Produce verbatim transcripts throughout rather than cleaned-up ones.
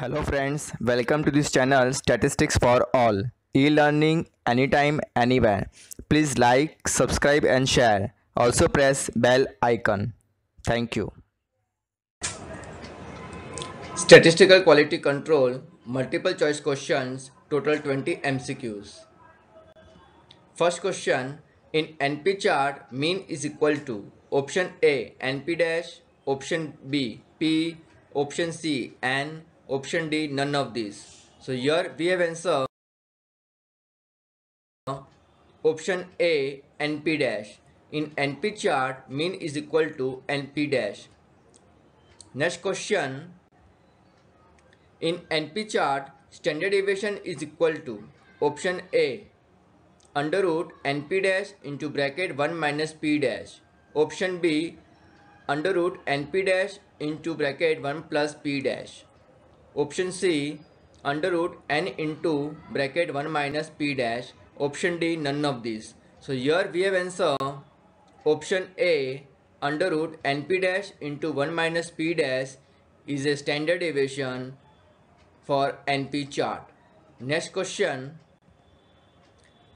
Hello friends, welcome to this channel Statistics for All, e-learning anytime anywhere. Please like, subscribe and share. Also press bell icon. Thank you. Statistical quality control, multiple choice questions, total twenty M C Qs. First question, in N P chart mean is equal to option A N P dash, option B P, option C N, option D none of these. So here we have answer option A N P dash. In N P chart mean is equal to N P dash. Next question, in N P chart standard deviation is equal to option A under root N P dash into bracket one minus P dash, option B under root N P dash into bracket one plus P dash, option C under root N into bracket one minus P dash, option D none of these. So here we have answer option A under root N P dash into one minus P dash is a standard deviation for N P chart. Next question,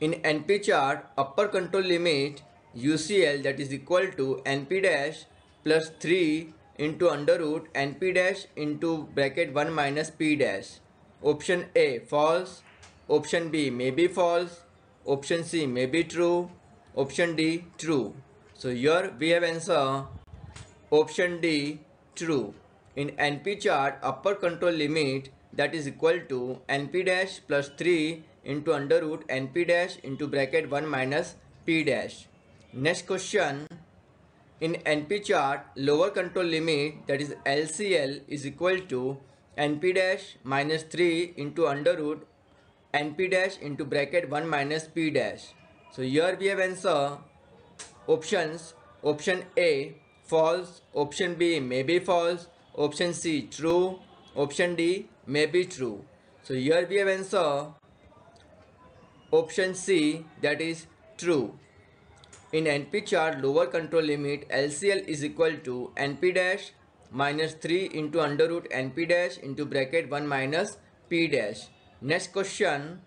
in N P chart upper control limit U C L that is equal to N P dash plus three into under root N P dash into bracket one minus P dash. Option A false, option B may be false, option C may be true, option D true. So here we have answer option D true. In N P chart upper control limit that is equal to N P dash plus three into under root N P dash into bracket one minus P dash. Next question, in N P chart, lower control limit that is L C L is equal to N P dash minus three into under root N P dash into bracket one minus P dash. So here we have answer options, option A false, option B may be false, option C true, option D may be true. So here we have answer option C that is true. In N P chart lower control limit L C L is equal to N P dash minus three into under root N P dash into bracket one minus P dash. Next question,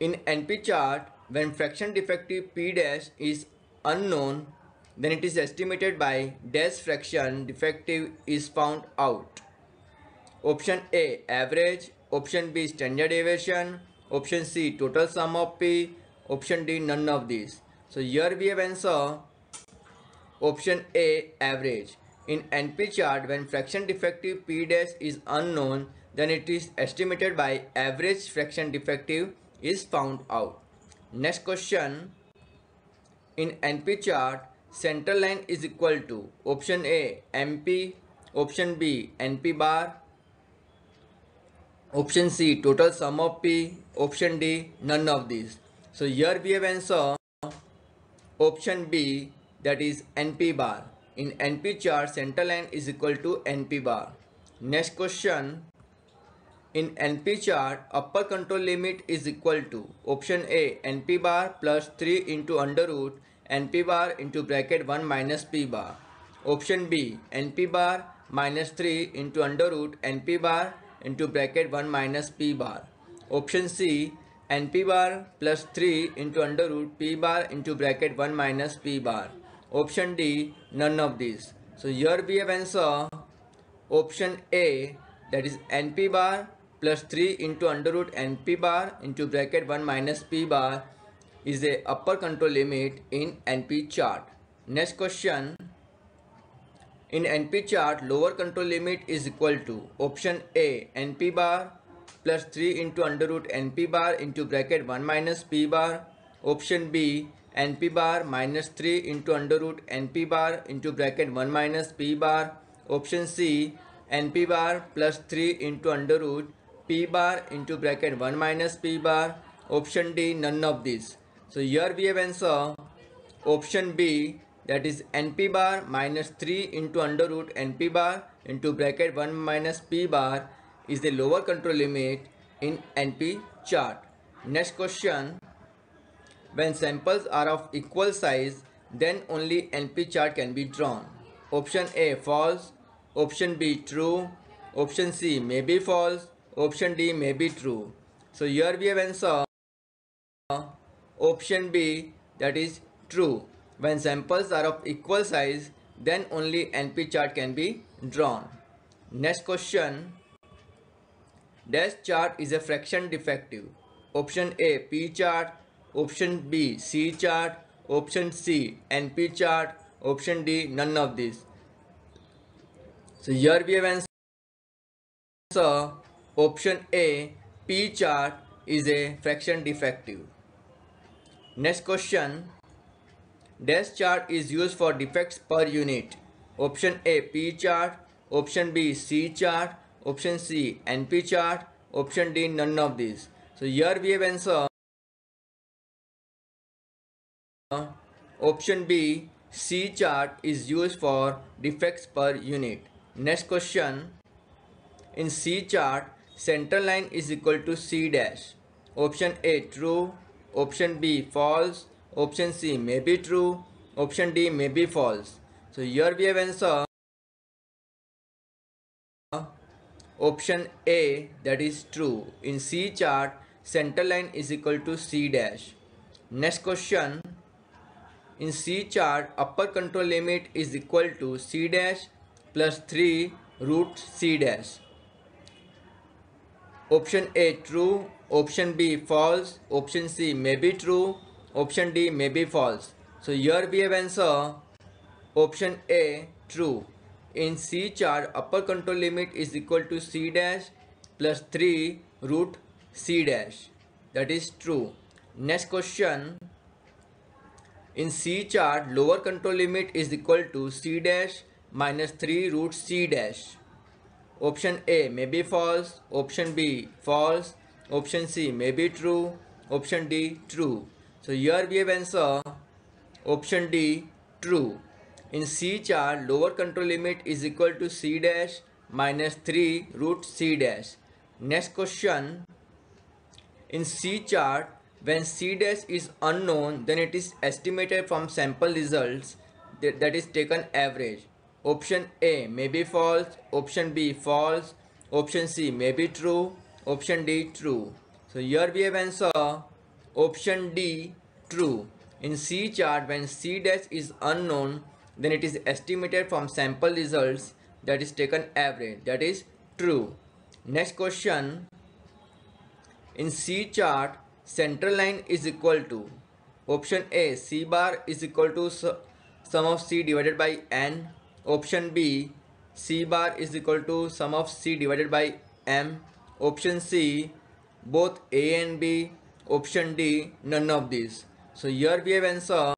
in N P chart when fraction defective P dash is unknown, then it is estimated by dash fraction defective is found out. Option A average, option B standard deviation, option C total sum of P, option D none of these. So here we have answer option A average. In N P chart when fraction defective P dash is unknown, then it is estimated by average fraction defective is found out. Next question, in N P chart center line is equal to option A M P, option B N P bar, option C total sum of P, option D none of these. So here we have answer option B that is N P bar. In N P chart center line is equal to N P bar. Next question, in N P chart upper control limit is equal to option A N P bar plus three into under root N P bar into bracket one minus P bar, option B N P bar minus three into under root N P bar into bracket one minus P bar, option C N P bar plus three into under root P bar into bracket one minus P bar, option D none of these. So here we have answer option A that is N P bar plus three into under root N P bar into bracket one minus P bar is a upper control limit in N P chart. Next question, in N P chart lower control limit is equal to option A N P bar plus three into under root N P bar into bracket one minus P bar, option B N P bar minus three into under root N P bar into bracket one minus P bar, option C N P bar plus three into under root P bar into bracket one minus P bar, option D none of these. So here we have answer option B that is N P bar minus three into under root N P bar into bracket one minus P bar is the lower control limit in N P chart. Next question, when samples are of equal size, then only N P chart can be drawn. Option A false, option B true, Option C may be false. Option D may be true. So here we have answer option B, that is true. When samples are of equal size, then only N P chart can be drawn. Next question. Dash chart is a fraction defective. Option A P chart, option B C chart, option C N P chart, option D none of these. So here we have answer option A P chart is a fraction defective. Next question. Dash chart is used for defects per unit. Option A P chart, option B C chart, option C N P chart, option D none of these. So here we have answer option B C chart is used for defects per unit. Next question. In C chart, center line is equal to C dash. Option A true, option B false, option C may be true, option D may be false. So here we have answer option A, that is true. In C chart, center line is equal to C dash. Next question. In C chart, upper control limit is equal to C dash plus three root C dash. Option A true, option B false, option C may be true, option D may be false. So here we have answer option A true. In C chart, upper control limit is equal to C dash plus three root C dash. That is true. Next question. In C chart, lower control limit is equal to C dash minus three root C dash. Option A may be false, option B false, option C may be true, option D true. So here we have answer option D true. In C chart, lower control limit is equal to C dash minus three root C dash. Next question. In C chart, when C dash is unknown, then it is estimated from sample results that, that is taken average. Option A may be false, option B false, option C may be true, option D true. So here we have answer option D true. In C chart, when C dash is unknown, then it is estimated from sample results that is taken average. That is true. Next question. In C chart, center line is equal to option A C bar is equal to sum of C divided by N. Option B C bar is equal to sum of C divided by M. Option C both A and B. Option D none of these. So here we have answer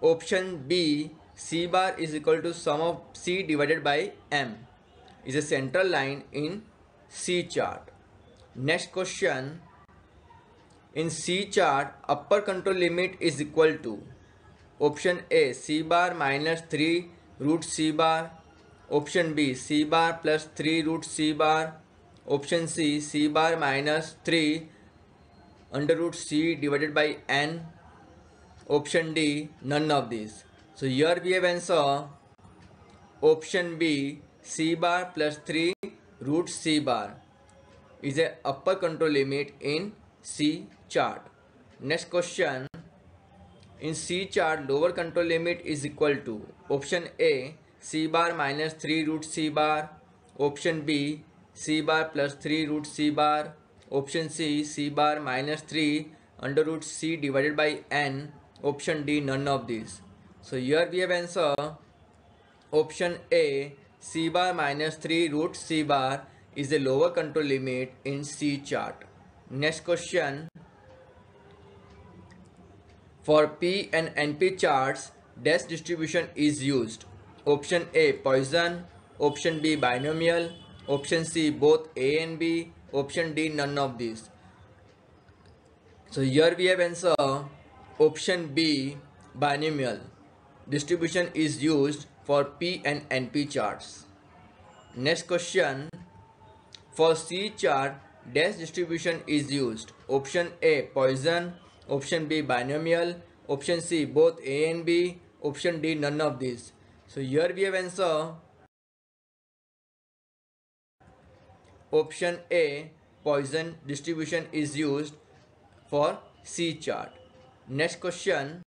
option B C bar is equal to sum of C divided by M is a central line in C chart. Next question. In C chart, upper control limit is equal to option A C bar minus three root C bar, option B C bar plus three root C bar, option C C bar minus three under root C divided by N, option D none of these. So here we have answer option B C bar plus three root C bar is a upper control limit in C chart. Next question. In C chart, lower control limit is equal to option A C bar minus three root C bar, option B C bar plus three root C bar, option C C bar minus three under root C divided by N, option D none of these. So here we have answer option A C bar minus three root C bar is the lower control limit in C chart. Next question. For P and N P charts, dash distribution is used. Option A Poisson, option B binomial, option C both A and B, option D none of these. So here we have answer option B binomial. Distribution is used for P and N P charts. Next question. For C chart, dash distribution is used. Option A Poisson, option B binomial, option C both A and B, option D none of these. So here we have answer Option A, Poisson distribution, is used for C chart. Next question,